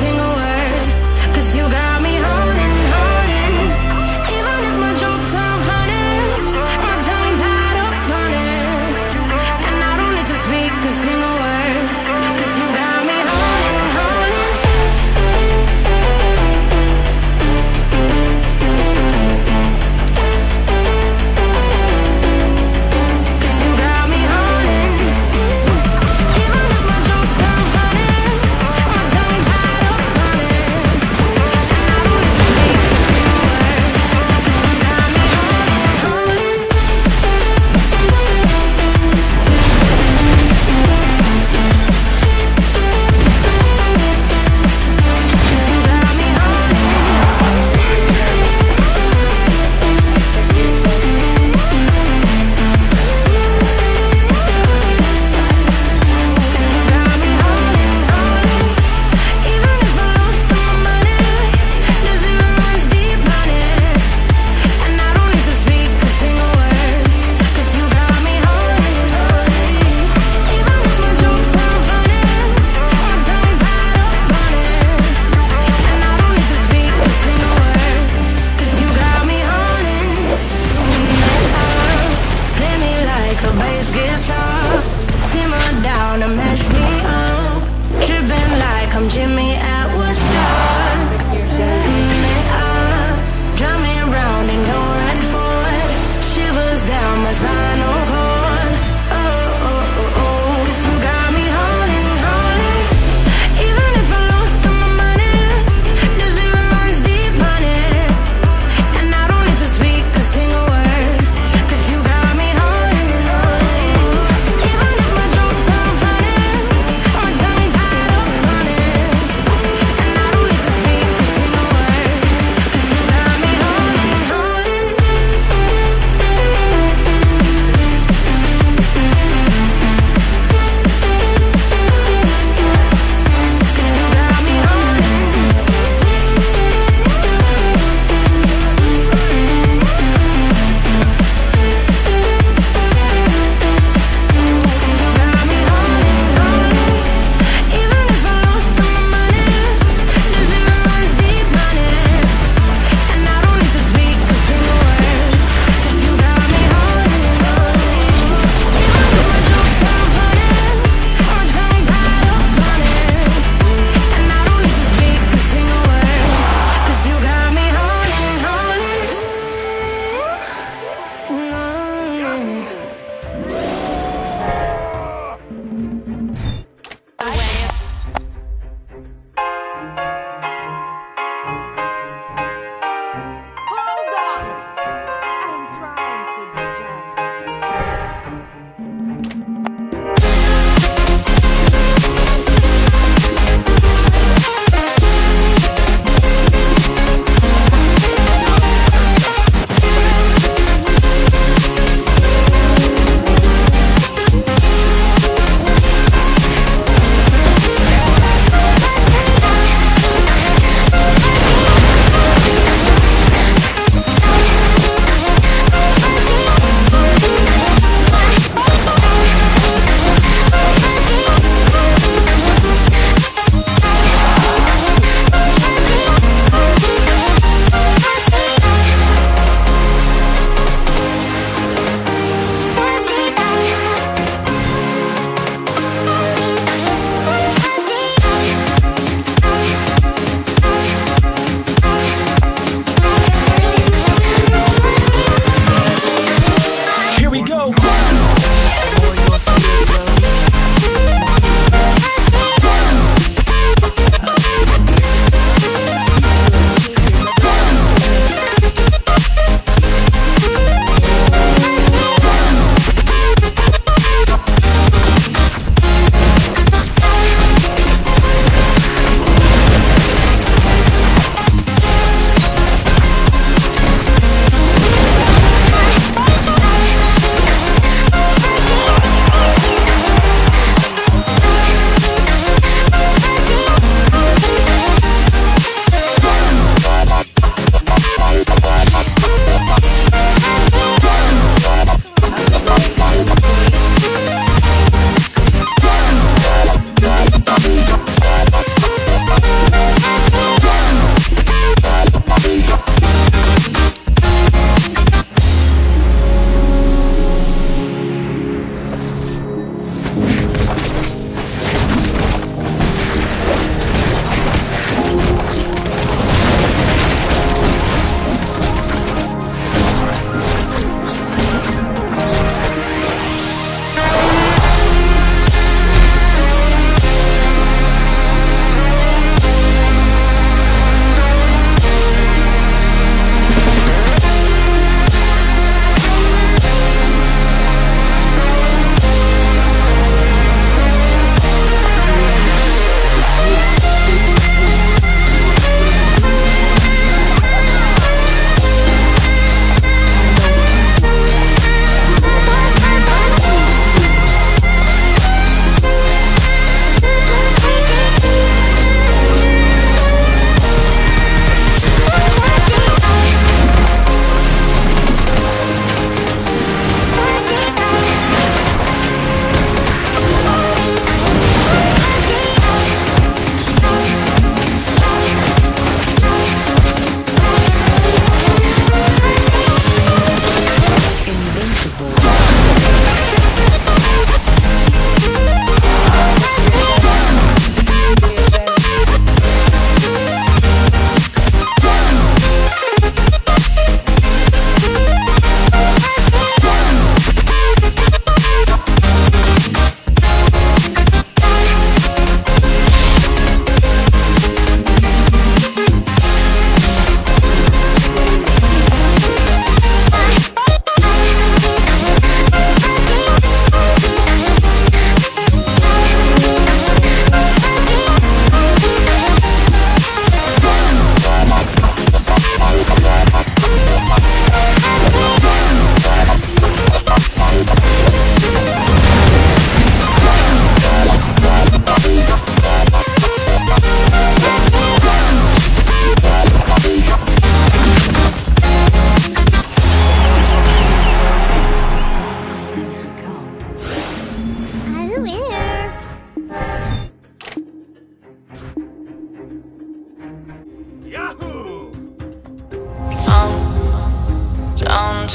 Single word, 'cause you got me holding, holding.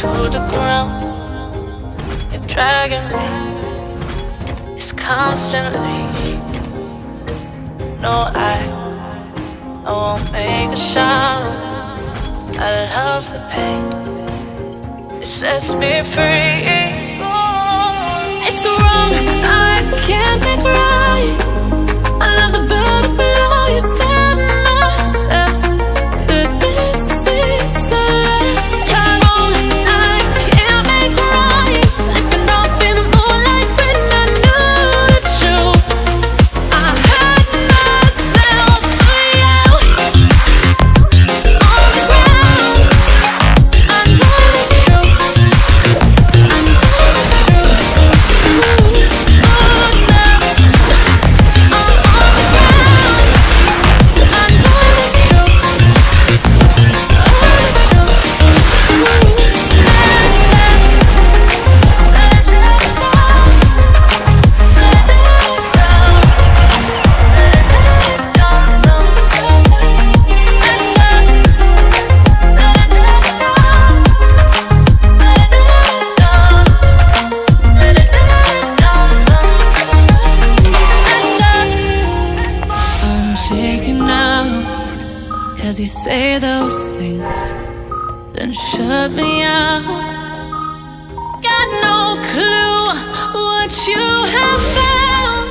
to the ground. You're dragging me, it's constantly. No, I won't make a sound. I love the pain, it sets me free. It's wrong, I can't make right. I love the build up below you set myself. That this is the last time. It's wrong, I can't make right. Slipping off in the moonlight when I knew the truth. I hurt myself for you. On the ground, I know the truth. I know the truth. Cause you say those things, then shut me out. Got no clue what you have found.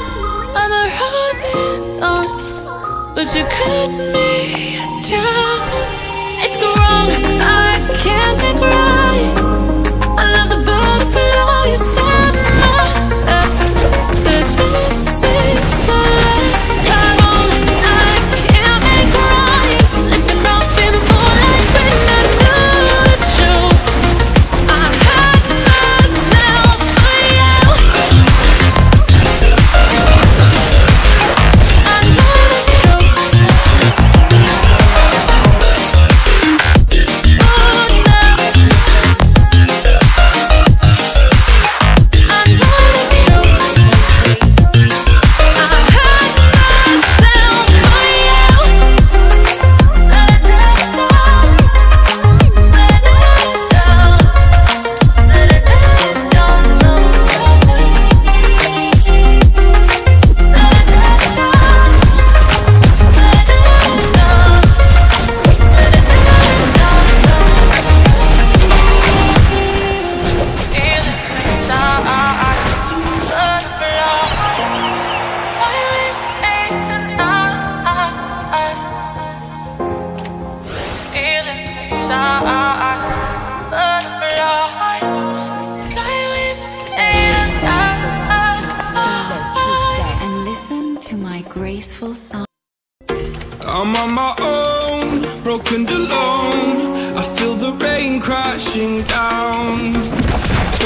I'm a rose in thorns, but you cut me down. It's wrong, I can't make right. I love the bird below you set myself. That this is the last time. Graceful song. I'm on my own, broken and alone. I feel the rain crashing down.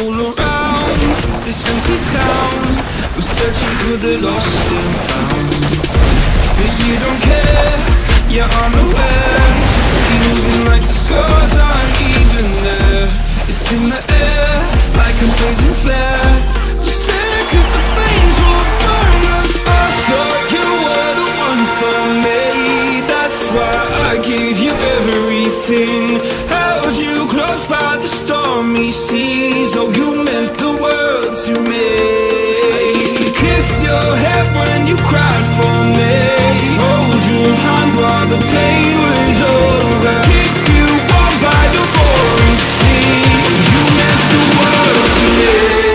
All around this empty town, I'm searching for the lost and found. But you don't care, you're unaware. You're moving like the scars aren't even there. It's in the air, like a blazing flare. Just there, cause the flames will burn us. I thought you were the one for me. That's why I gave you everything. Held you close by the stormy seas. Oh, you meant the world to me. Kiss your head when you cried for me. Hold your hand while the pain was over. Keep you warm by the roaring sea. You meant the world to me.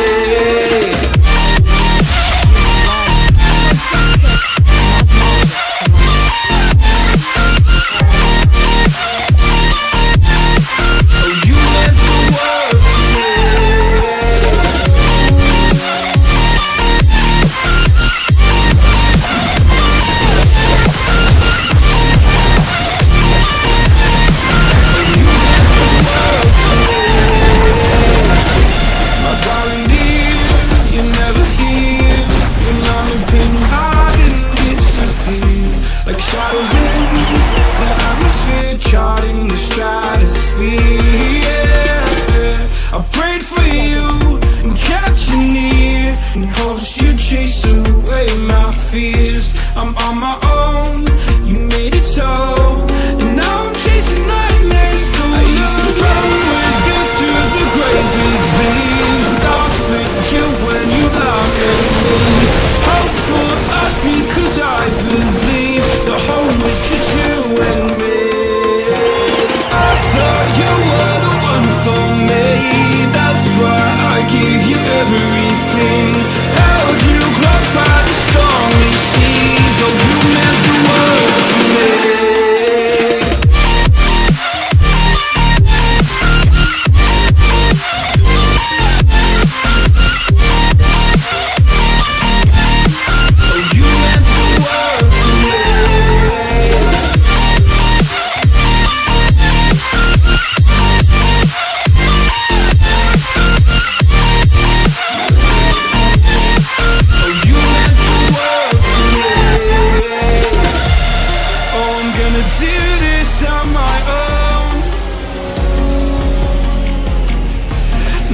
do this on my own.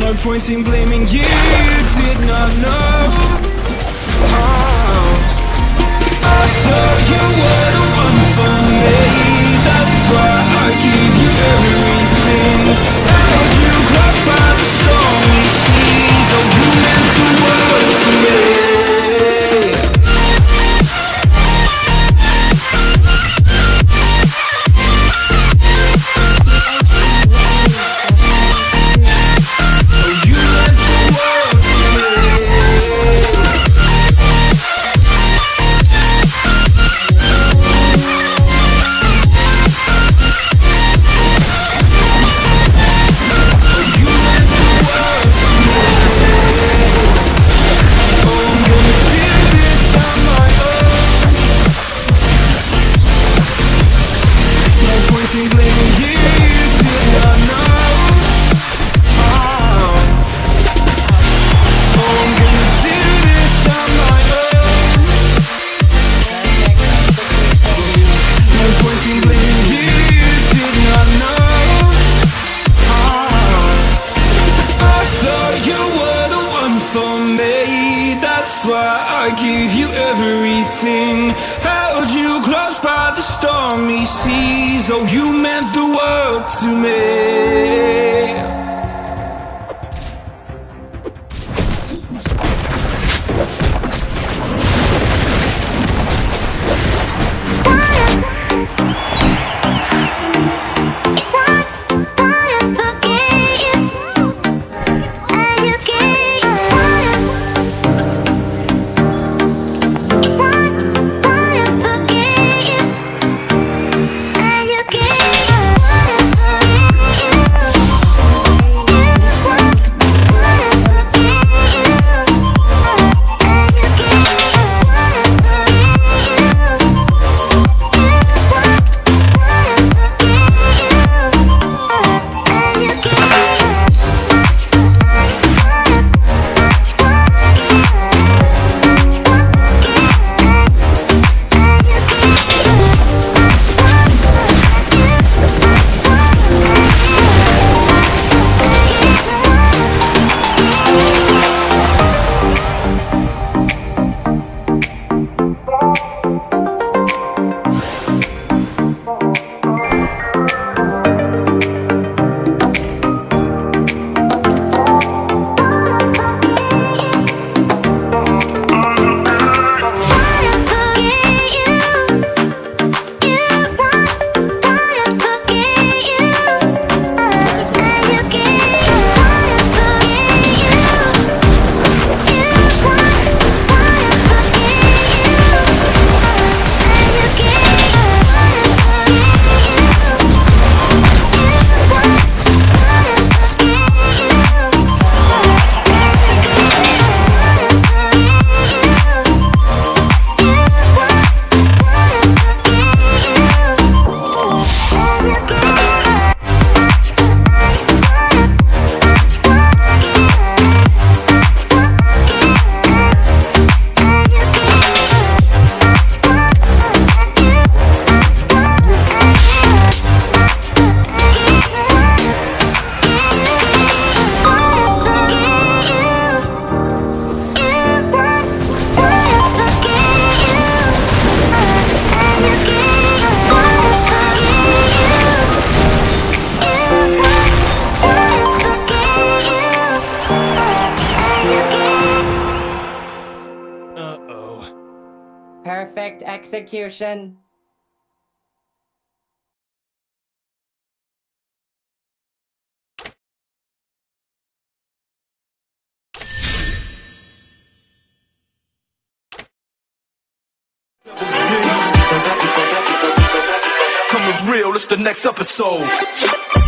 No point in blaming you, you did not know. I thought you were the one for me. That's why I gave you everything. Held you close by the stormy seas. Oh, you meant the world to me. I gave you everything, held you close by the stormy seas. Oh, you meant the world to me. What the game? And you gave perfect execution. Coming real, it's the next episode.